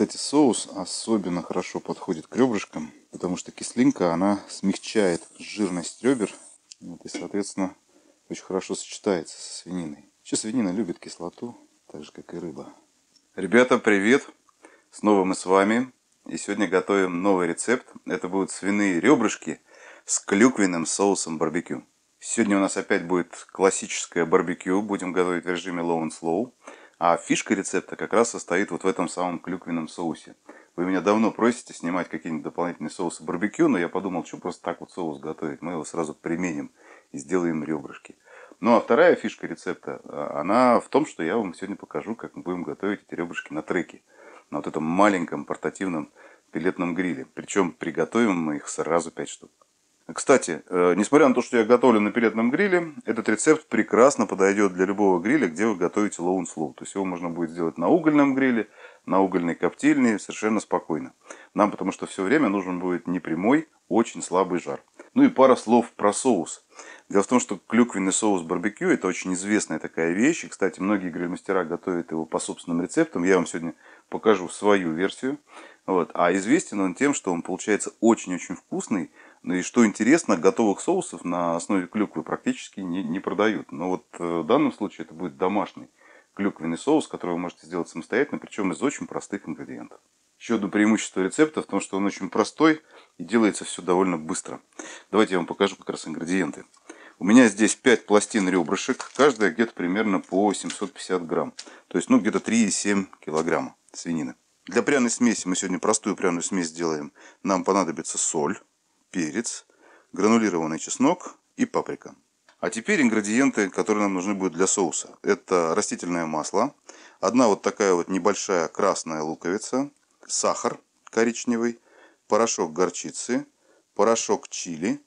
Кстати, соус особенно хорошо подходит к ребрышкам, потому что кислинка, она смягчает жирность ребер. Вот, и, соответственно, очень хорошо сочетается со свининой. Вообще свинина любит кислоту, так же, как и рыба. Ребята, привет! Снова мы с вами. И сегодня готовим новый рецепт. Это будут свиные ребрышки с клюквенным соусом барбекю. Сегодня у нас опять будет классическое барбекю. Будем готовить в режиме low and slow. А фишка рецепта как раз состоит вот в этом самом клюквенном соусе. Вы меня давно просите снимать какие-нибудь дополнительные соусы барбекю, но я подумал, что просто так вот соус готовить. Мы его сразу применим и сделаем ребрышки. Ну а вторая фишка рецепта, она в том, что я вам сегодня покажу, как мы будем готовить эти ребрышки на треке. На вот этом маленьком портативном пеллетном гриле. Причем приготовим мы их сразу 5 штук. Кстати, несмотря на то, что я готовлю на пеллетном гриле, этот рецепт прекрасно подойдет для любого гриля, где вы готовите low and slow. То есть его можно будет сделать на угольном гриле, на угольной коптильне совершенно спокойно. Нам потому что все время нужен будет не прямой, очень слабый жар. Ну и пара слов про соус. Дело в том, что клюквенный соус барбекю – это очень известная такая вещь. И, кстати, многие гриль-мастера готовят его по собственным рецептам. Я вам сегодня покажу свою версию. Вот. А известен он тем, что он получается очень-очень вкусный. Ну и что интересно, готовых соусов на основе клюквы практически не продают. Но вот в данном случае это будет домашний клюквенный соус, который вы можете сделать самостоятельно, причем из очень простых ингредиентов. Еще одно преимущество рецепта в том, что он очень простой и делается все довольно быстро. Давайте я вам покажу как раз ингредиенты. У меня здесь 5 пластин ребрышек, каждая где-то примерно по 750 грамм. То есть, ну, где-то 3,7 килограмма свинины. Для пряной смеси мы сегодня простую пряную смесь сделаем. Нам понадобится соль, перец, гранулированный чеснок и паприка. А теперь ингредиенты, которые нам нужны будут для соуса. Это растительное масло, одна вот такая вот небольшая красная луковица, сахар коричневый, порошок горчицы, порошок чили,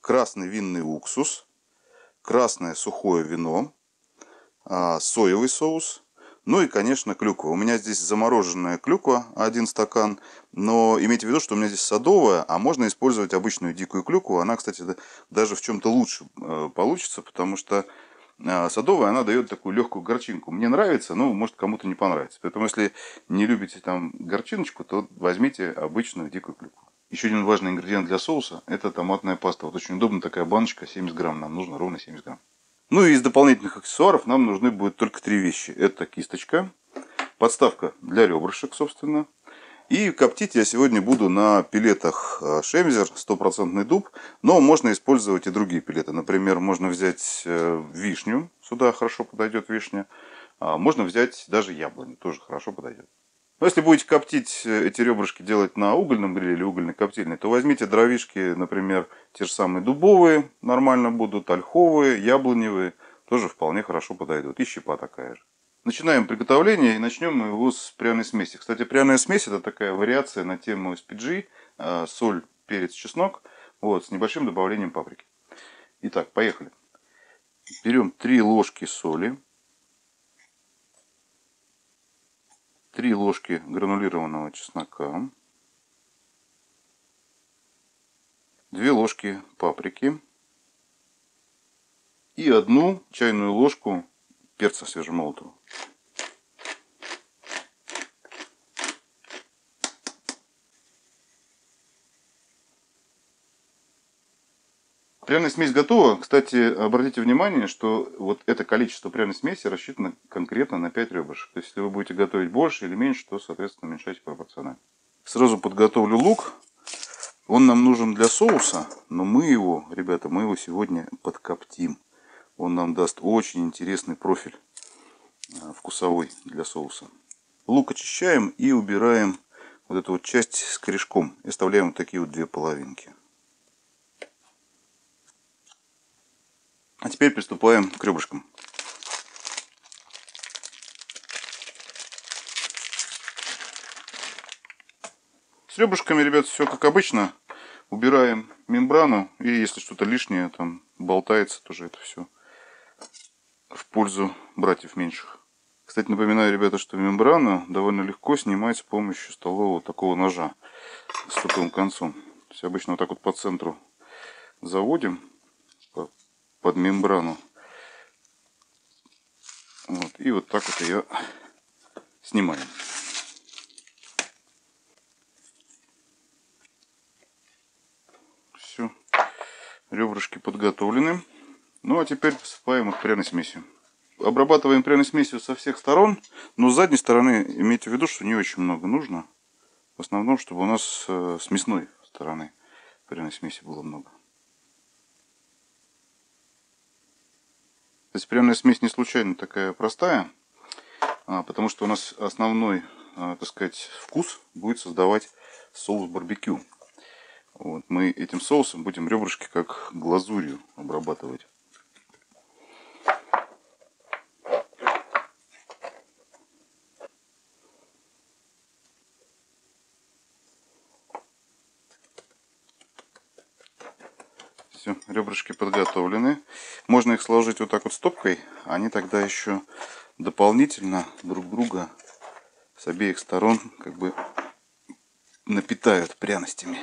красный винный уксус, красное сухое вино, соевый соус. Ну и, конечно, клюква. У меня здесь замороженная клюква, 1 стакан. Но имейте в виду, что у меня здесь садовая, а можно использовать обычную дикую клюкву. Она, кстати, даже в чем-то лучше получится, потому что садовая, она дает такую легкую горчинку. Мне нравится, но, может, кому-то не понравится. Поэтому, если не любите там горчиночку, то возьмите обычную дикую клюкву. Еще один важный ингредиент для соуса – это томатная паста. Вот очень удобно такая баночка, 70 грамм. Нам нужно ровно 70 грамм. Ну и из дополнительных аксессуаров нам нужны будут только 3 вещи. Это кисточка, подставка для ребрышек, собственно. И коптить я сегодня буду на пилетах Шемзер, 100% дуб. Но можно использовать и другие пилеты. Например, можно взять вишню, сюда хорошо подойдет вишня. Можно взять даже яблоню, тоже хорошо подойдет. Но если будете коптить эти ребрышки, делать на угольном гриле или угольной коптильне, то возьмите дровишки, например, те же самые дубовые, нормально будут, ольховые, яблоневые, тоже вполне хорошо подойдут. И щепа такая же. Начинаем приготовление и начнем мы его с пряной смеси. Кстати, пряная смесь это такая вариация на тему SPG, соль, перец, чеснок, вот, с небольшим добавлением паприки. Итак, поехали. Берем 3 ложки соли. 3 ложки гранулированного чеснока, 2 ложки паприки и 1 чайную ложку перца свежемолотого. Пряная смесь готова. Кстати, обратите внимание, что вот это количество пряной смеси рассчитано конкретно на 5 ребрышек. То есть, если вы будете готовить больше или меньше, то, соответственно, уменьшайте пропорционально. Сразу подготовлю лук. Он нам нужен для соуса, но мы его, ребята, мы его сегодня подкоптим. Он нам даст очень интересный профиль вкусовой для соуса. Лук очищаем и убираем вот эту вот часть с корешком. И оставляем вот такие вот 2 половинки. А теперь приступаем к ребрышкам. С ребрышками, ребят, все как обычно. Убираем мембрану. И если что-то лишнее там болтается, тоже это все в пользу братьев меньших. Кстати, напоминаю, ребята, что мембрану довольно легко снимать с помощью столового такого ножа с крутым концом. То есть обычно вот так вот по центру заводим. Под мембрану. Вот, и вот так вот ее снимаем. Ребрышки подготовлены. Ну а теперь посыпаем их пряной смесью. Обрабатываем пряной смесью со всех сторон, но с задней стороны имейте в виду, что не очень много нужно. В основном, чтобы у нас с мясной стороны пряной смеси было много. То есть пряная смесь не случайно такая простая, потому что у нас основной, так сказать, вкус будет создавать соус барбекю. Вот, мы этим соусом будем ребрышки как глазурью обрабатывать. Все, ребрышки подготовлены. Можно их сложить вот так вот стопкой. Они тогда еще дополнительно друг друга с обеих сторон как бы напитают пряностями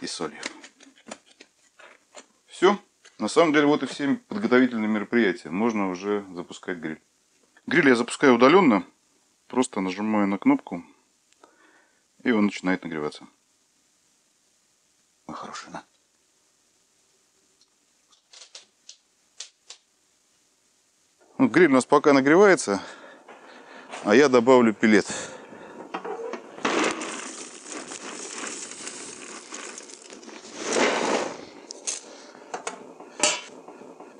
и солью. Все. На самом деле вот и все подготовительные мероприятия. Можно уже запускать гриль. Гриль я запускаю удаленно. Просто нажимаю на кнопку, и он начинает нагреваться. Ой, хороший, да? Ну, гриль у нас пока нагревается, а я добавлю пилет.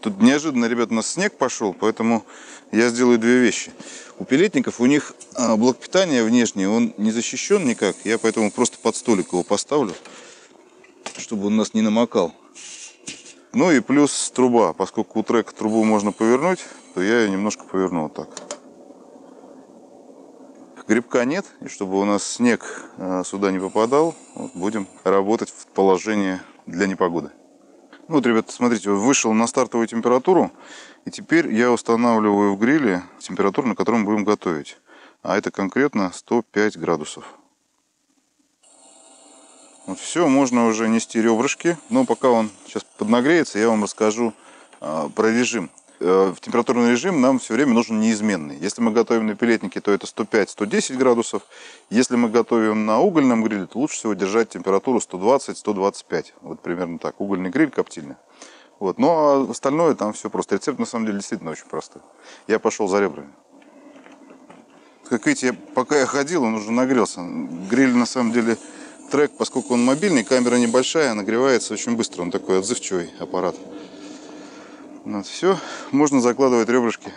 Тут неожиданно, ребят, у нас снег пошел, поэтому я сделаю две вещи. У пилетников, у них блок питания внешний, он не защищен никак. Я поэтому просто под столик его поставлю, чтобы он нас не намокал. Ну и плюс труба. Поскольку у трека трубу можно повернуть, то я ее немножко повернул так. Грибка нет, и чтобы у нас снег сюда не попадал, вот будем работать в положении для непогоды. Вот, ребята, смотрите, вышел на стартовую температуру, и теперь я устанавливаю в гриле температуру, на которой мы будем готовить. А это конкретно 105 градусов. Вот все, можно уже нести ребрышки, но пока он сейчас поднагреется, я вам расскажу про режим. Температурный режим нам все время нужен неизменный. Если мы готовим на пилетнике, то это 105-110 градусов. Если мы готовим на угольном гриле, то лучше всего держать температуру 120-125. Вот примерно так. Угольный гриль, коптильня. Вот. Но остальное там все просто. Рецепт на самом деле действительно очень простой. Я пошел за ребрами. Как видите, пока я ходил, он уже нагрелся. Гриль на самом деле трек, поскольку он мобильный, камера небольшая, нагревается очень быстро. Он такой отзывчивый аппарат. Вот, все, можно закладывать ребрышки.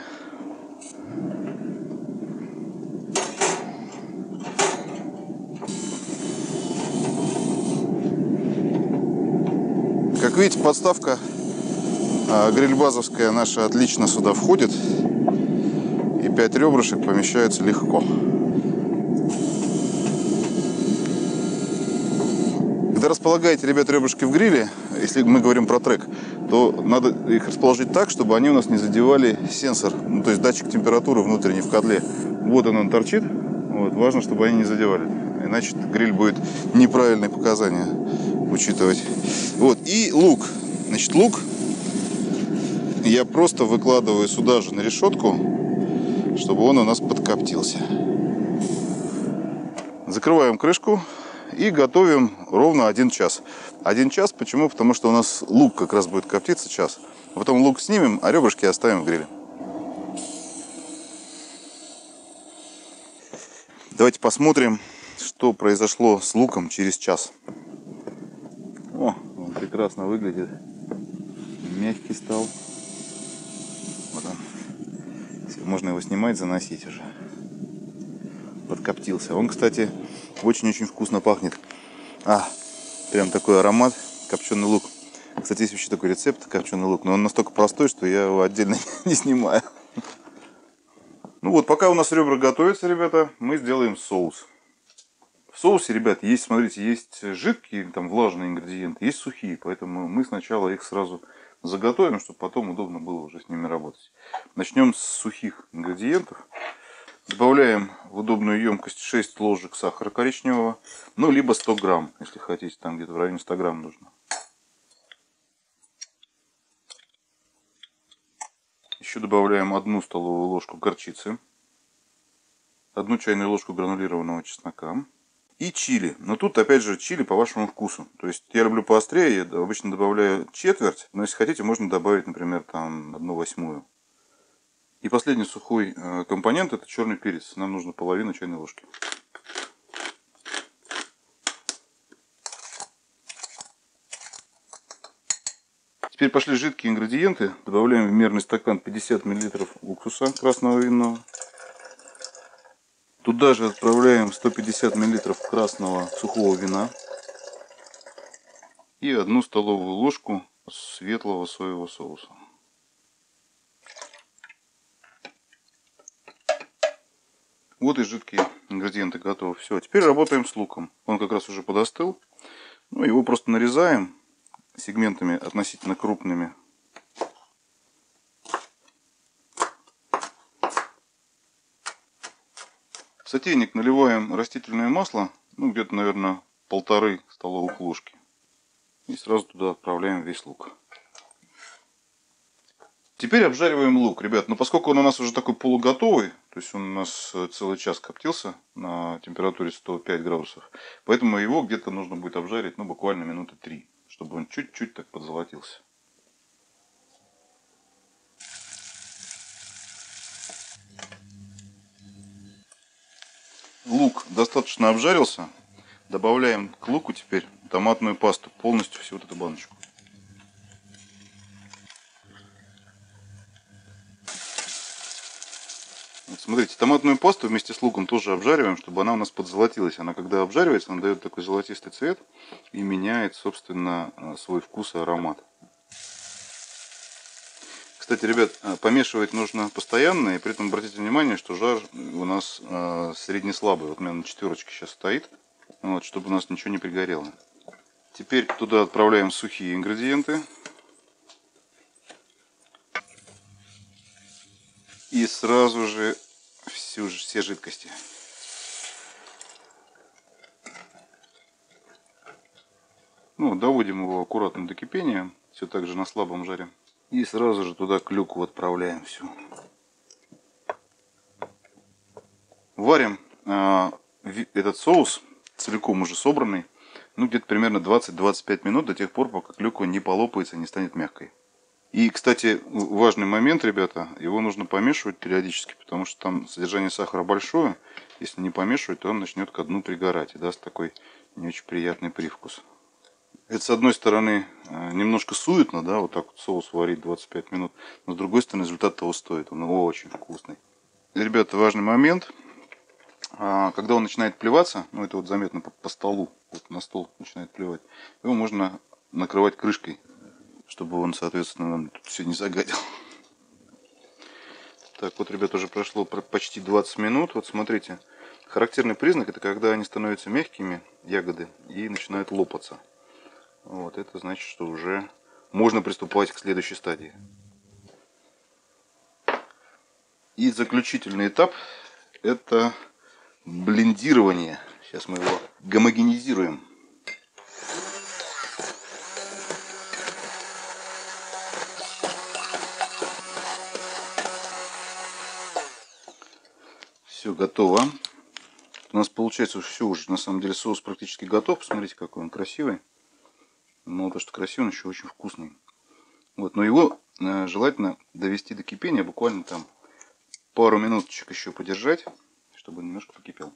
Как видите, подставка гриль-базовская наша отлично сюда входит. И 5 ребрышек помещаются легко. Когда располагаете, ребят, ребрышки в гриле, если мы говорим про трек, то надо их расположить так, чтобы они у нас не задевали сенсор, ну, то есть датчик температуры внутренний в котле. Вот он торчит. Вот. Важно, чтобы они не задевали. Иначе гриль будет неправильные показания учитывать. Вот. И лук. Значит, лук я просто выкладываю сюда же на решетку, чтобы он у нас подкоптился. Закрываем крышку. И готовим ровно 1 час. 1 час почему? Потому что у нас лук как раз будет коптиться час. Потом лук снимем, а ребрышки оставим в гриле. Давайте посмотрим, что произошло с луком через час. О, он прекрасно выглядит. Мягкий стал. Вот он. Можно его снимать, заносить уже. Подкоптился. Он, кстати, очень-очень вкусно пахнет. Прям такой аромат. Копченый лук. Кстати, есть вообще такой рецепт, копченый лук. Но он настолько простой, что я его отдельно не снимаю. Ну вот, пока у нас ребра готовятся, ребята, мы сделаем соус. В соусе, ребят, есть, смотрите, есть жидкие, там, влажные ингредиенты, есть сухие. Поэтому мы сначала их сразу заготовим, чтобы потом удобно было уже с ними работать. Начнем с сухих ингредиентов. Добавляем в удобную емкость 6 ложек сахара коричневого, ну, либо 100 грамм, если хотите, там где-то в районе 100 грамм нужно. Еще добавляем 1 столовую ложку горчицы, 1 чайную ложку гранулированного чеснока и чили. Но тут опять же чили по вашему вкусу. То есть я люблю поострее, я обычно добавляю четверть, но если хотите, можно добавить, например, там 1/8. И последний сухой компонент — это черный перец. Нам нужно половину чайной ложки. Теперь пошли жидкие ингредиенты. Добавляем в мерный стакан 50 мл уксуса красного винного. Туда же отправляем 150 мл красного сухого вина. И 1 столовую ложку светлого соевого соуса. Вот и жидкие ингредиенты готовы. Все, теперь работаем с луком. Он как раз уже подостыл. Ну, его просто нарезаем сегментами относительно крупными. В сотейник наливаем растительное масло, ну где-то, наверное, 1,5 столовых ложки. И сразу туда отправляем весь лук. Теперь обжариваем лук, ребят. Но поскольку он у нас уже такой полуготовый, то есть он у нас целый час коптился на температуре 105 градусов, поэтому его где-то нужно будет обжарить, ну, буквально минуты 3, чтобы он чуть-чуть так подзолотился. Лук достаточно обжарился. Добавляем к луку теперь томатную пасту, полностью всю вот эту баночку. Смотрите, томатную пасту вместе с луком тоже обжариваем, чтобы она у нас подзолотилась. Она когда обжаривается, она дает такой золотистый цвет и меняет, собственно, свой вкус и аромат. Кстати, ребят, помешивать нужно постоянно, и при этом обратите внимание, что жар у нас среднеслабый. Вот у меня на 4 сейчас стоит, вот, чтобы у нас ничего не пригорело. Теперь туда отправляем сухие ингредиенты. И сразу же все жидкости. Ну, доводим его аккуратно до кипения, все так же на слабом жаре. И сразу же туда клюкву отправляем всю. Варим этот соус, целиком уже собранный, ну где-то примерно 20-25 минут, до тех пор, пока клюква не полопается и не станет мягкой. И, кстати, важный момент, ребята, его нужно помешивать периодически, потому что там содержание сахара большое. Если не помешивать, то он начнет ко дну пригорать и даст такой не очень приятный привкус. Это, с одной стороны, немножко суетно, да, вот так вот соус варить 25 минут, но, с другой стороны, результат того стоит, он очень вкусный. Ребята, важный момент, когда он начинает плеваться, ну, это вот заметно по столу, вот на стол начинает плевать, его можно накрывать крышкой, чтобы он, соответственно, нам тут все не загадил. Так, вот, ребят, уже прошло почти 20 минут. Вот смотрите, характерный признак — это когда они становятся мягкими, ягоды, и начинают лопаться. Вот, это значит, что уже можно приступать к следующей стадии. И заключительный этап — это блендирование. Сейчас мы его гомогенизируем. Все готово. У нас получается все уже, на самом деле, соус практически готов. Посмотрите, какой он красивый. Мало того, что красивый, он еще очень вкусный. Вот, но его желательно довести до кипения, буквально там пару минуточек еще подержать, чтобы он немножко покипел.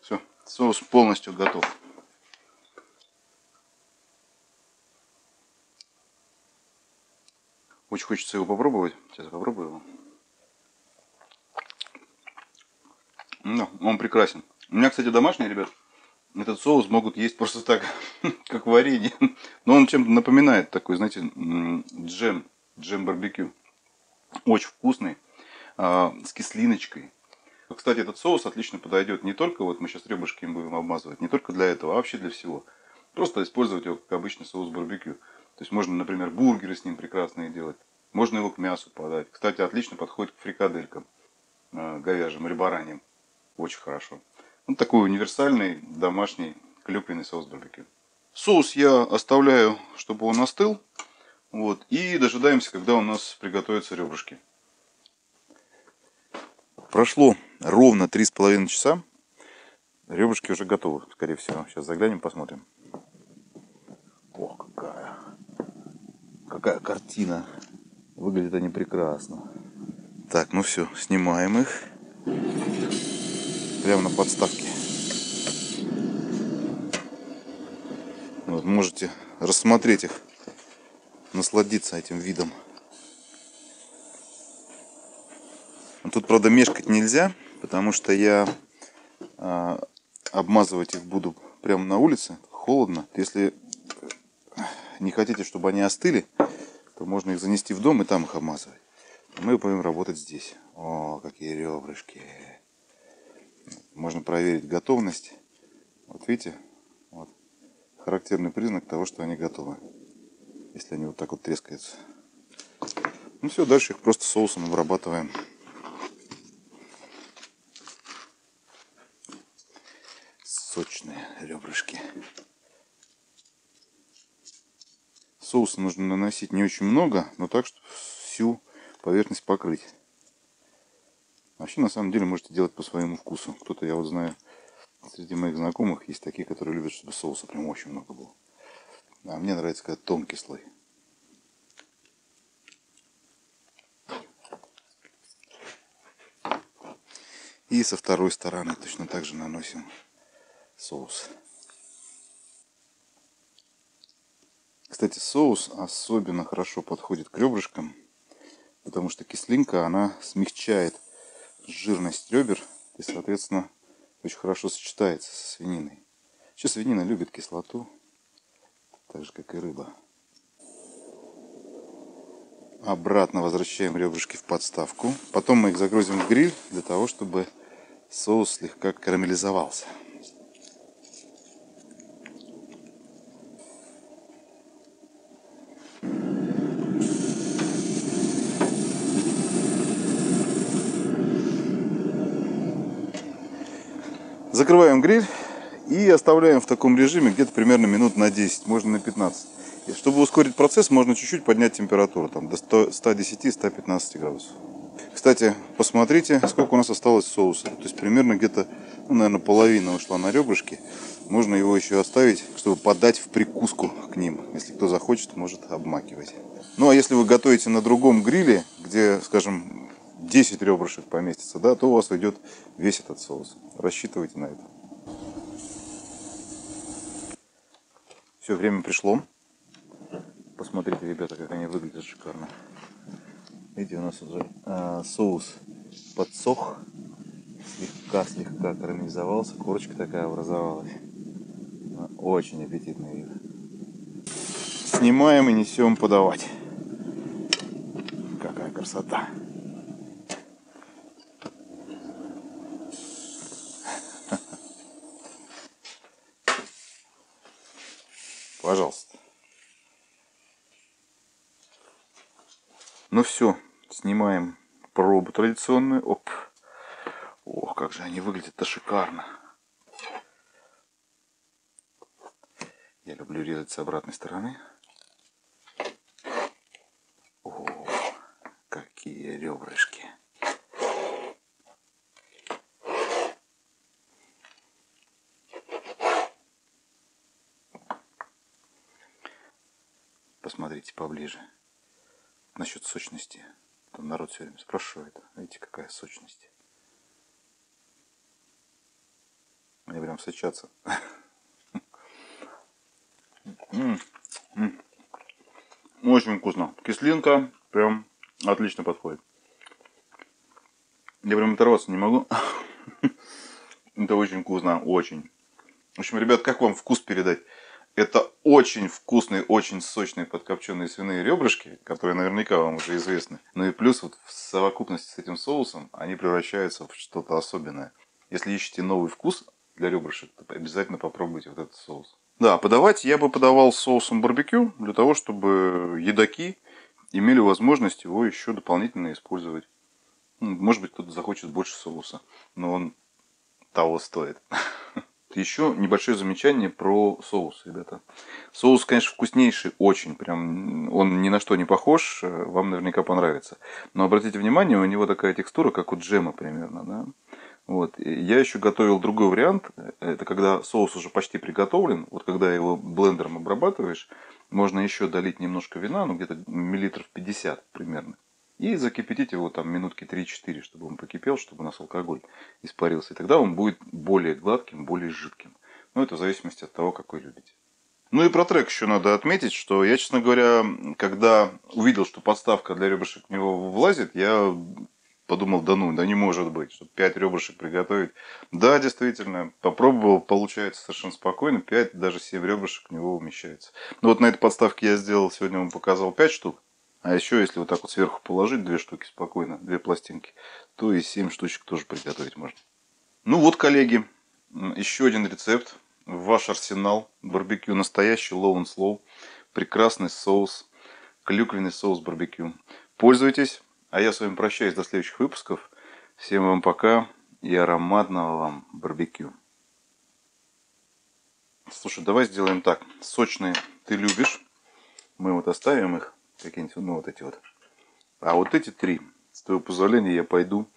Все, соус полностью готов. Очень хочется его попробовать. Сейчас попробую его. Да, он прекрасен. У меня, кстати, домашние, ребят, этот соус могут есть просто так, как варенье. Но он чем-то напоминает такой, знаете, джем барбекю. Очень вкусный, с кислиночкой. Кстати, этот соус отлично подойдет не только, вот мы сейчас ребрышки им будем обмазывать, не только для этого, а вообще для всего. Просто использовать его как обычный соус барбекю. То есть можно, например, бургеры с ним прекрасные делать. Можно его к мясу подать. Кстати, отлично подходит к фрикаделькам говяжьим или бараньим. Очень хорошо. Вот такой универсальный домашний клюквенный соус барбекю. Соус я оставляю, чтобы он остыл. Вот, и дожидаемся, когда у нас приготовятся ребрышки. Прошло ровно 3,5 часа. Ребрышки уже готовы, скорее всего. Сейчас заглянем, посмотрим. О, какая картина. Выглядят они прекрасно. Так, ну все, снимаем их. Прямо на подставке. Вот, можете рассмотреть их, насладиться этим видом. Тут, правда, мешкать нельзя, потому что я обмазывать их буду прямо на улице. Холодно. Если не хотите, чтобы они остыли, то можно их занести в дом и там их обмазывать. Мы будем работать здесь. О, какие ребрышки. Можно проверить готовность. Вот видите, вот характерный признак того, что они готовы. Если они вот так вот трескаются. Ну все, дальше их просто соусом обрабатываем. Сочные ребрышки. Соус нужно наносить не очень много, но так, чтобы всю поверхность покрыть. Вообще, на самом деле, можете делать по своему вкусу. Кто-то, я вот знаю, среди моих знакомых есть такие, которые любят, чтобы соуса прям очень много было. А мне нравится, когда тонкий слой. И со второй стороны точно так же наносим соус. Кстати, соус особенно хорошо подходит к ребрышкам, потому что кислинка, она смягчает жирность ребер и, соответственно, очень хорошо сочетается со свининой. Вообще свинина любит кислоту, так же, как и рыба. Обратно возвращаем ребрышки в подставку. Потом мы их загрузим в гриль для того, чтобы соус слегка карамелизовался. Закрываем гриль и оставляем в таком режиме где-то примерно минут на 10, можно на 15. Чтобы ускорить процесс, можно чуть-чуть поднять температуру там, до 110-115 градусов. Кстати, посмотрите, сколько у нас осталось соуса. То есть примерно где-то, ну, наверное, половина ушла на ребрышки. Можно его еще оставить, чтобы подать в прикуску к ним. Если кто захочет, может обмакивать. Ну а если вы готовите на другом гриле, где, скажем, 10 ребрышек поместится, да, то у вас уйдет весь этот соус. Рассчитывайте на это. Все, время пришло. Посмотрите, ребята, как они выглядят шикарно. Видите, у нас уже соус подсох, слегка карамелизовался, корочка такая образовалась. Очень аппетитный вид. Снимаем и несем подавать. Какая красота! Пожалуйста. Ну все, снимаем пробу традиционную. Оп. Ох, как же они выглядят-то шикарно. Я люблю резать с обратной стороны. О, какие ребрышки. Посмотрите поближе. Насчет сочности. Там народ все время спрашивает. Видите, какая сочность. Они прям сочатся. Очень вкусно. Кислинка прям отлично подходит. Я прям оторваться не могу. Это очень вкусно. Очень. В общем, ребят, как вам вкус передать? Это очень вкусные, очень сочные подкопченые свиные ребрышки, которые наверняка вам уже известны. Ну и плюс вот в совокупности с этим соусом они превращаются в что-то особенное. Если ищете новый вкус для ребрышек, то обязательно попробуйте вот этот соус. Да, подавать я бы подавал с соусом барбекю, для того, чтобы едоки имели возможность его еще дополнительно использовать. Может быть, кто-то захочет больше соуса, но он того стоит. Еще небольшое замечание про соус, ребята. Соус, конечно, вкуснейший, очень прям, он ни на что не похож, вам наверняка понравится. Но обратите внимание, у него такая текстура, как у джема примерно, да? Вот. Я еще готовил другой вариант, это когда соус уже почти приготовлен, вот когда его блендером обрабатываешь, можно еще долить немножко вина, ну где-то миллилитров 50 примерно. И закипятить его там минутки 3-4, чтобы он покипел, чтобы у нас алкоголь испарился. И тогда он будет более гладким, более жидким. Но это в зависимости от того, какой любите. Ну и про трек еще надо отметить, что я, честно говоря, когда увидел, что подставка для ребрышек в него влазит, я подумал, да ну, да не может быть, чтобы 5 ребрышек приготовить. Да, действительно, попробовал, получается совершенно спокойно, 5, даже 7 ребрышек в него умещается. Ну вот на этой подставке я сделал, сегодня вам показал 5 штук. А еще, если вот так вот сверху положить 2 штуки спокойно, 2 пластинки, то и 7 штучек тоже приготовить можно. Ну вот, коллеги, еще один рецепт. В ваш арсенал. Барбекю настоящий, low and slow. Прекрасный соус. Клюквенный соус барбекю. Пользуйтесь. А я с вами прощаюсь до следующих выпусков. Всем вам пока и ароматного вам барбекю. Слушай, давай сделаем так. Сочные ты любишь. Мы вот оставим их. Какие-нибудь, ну вот эти вот. А вот эти 3, с твоего позволения, я пойду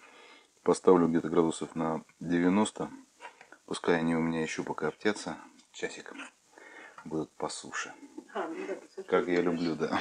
поставлю где-то градусов на 90. Пускай они у меня еще пока обтятся. Часиком будут по суше. Как я люблю, да.